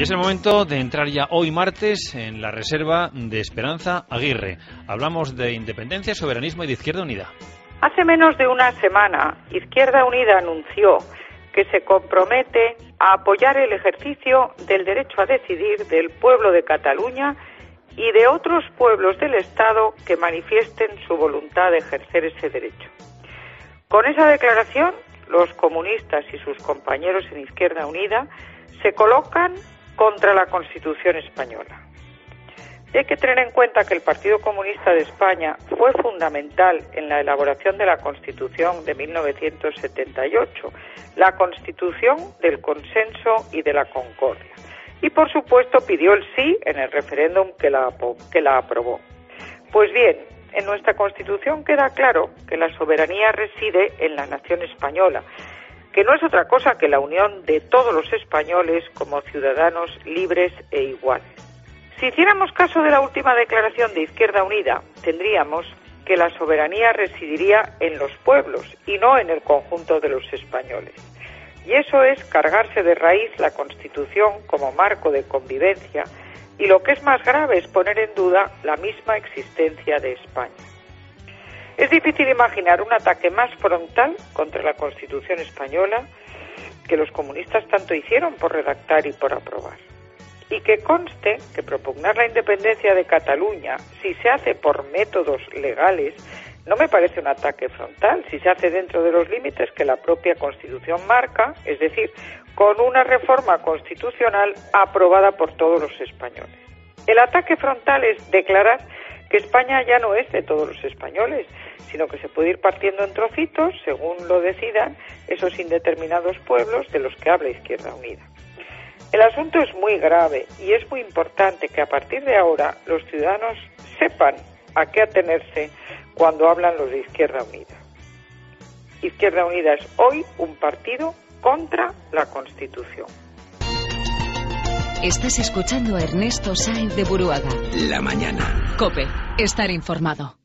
Y es el momento de entrar ya hoy martes en la reserva de Esperanza Aguirre. Hablamos de independencia, soberanismo y de Izquierda Unida. Hace menos de una semana, Izquierda Unida anunció que se compromete a apoyar el ejercicio del derecho a decidir del pueblo de Cataluña y de otros pueblos del Estado que manifiesten su voluntad de ejercer ese derecho. Con esa declaración, los comunistas y sus compañeros en Izquierda Unida se colocan contra la Constitución española. Hay que tener en cuenta que el Partido Comunista de España fue fundamental en la elaboración de la Constitución de 1978, la Constitución del consenso y de la concordia. Y, por supuesto, pidió el sí en el referéndum que la aprobó. Pues bien, en nuestra Constitución queda claro que la soberanía reside en la nación española, que no es otra cosa que la unión de todos los españoles como ciudadanos libres e iguales. Si hiciéramos caso de la última declaración de Izquierda Unida, tendríamos que la soberanía residiría en los pueblos y no en el conjunto de los españoles. Y eso es cargarse de raíz la Constitución como marco de convivencia y lo que es más grave es poner en duda la misma existencia de España. Es difícil imaginar un ataque más frontal contra la Constitución española que los comunistas tanto hicieron por redactar y por aprobar. Y que conste que propugnar la independencia de Cataluña, si se hace por métodos legales, no me parece un ataque frontal, si se hace dentro de los límites que la propia Constitución marca, es decir, con una reforma constitucional aprobada por todos los españoles. El ataque frontal es declarar que España ya no es de todos los españoles, sino que se puede ir partiendo en trocitos, según lo decidan, esos indeterminados pueblos de los que habla Izquierda Unida. El asunto es muy grave y es muy importante que a partir de ahora los ciudadanos sepan a qué atenerse cuando hablan los de Izquierda Unida. Izquierda Unida es hoy un partido contra la Constitución. Estás escuchando a Ernesto Sáez de Buruaga. La mañana. COPE. Estar informado.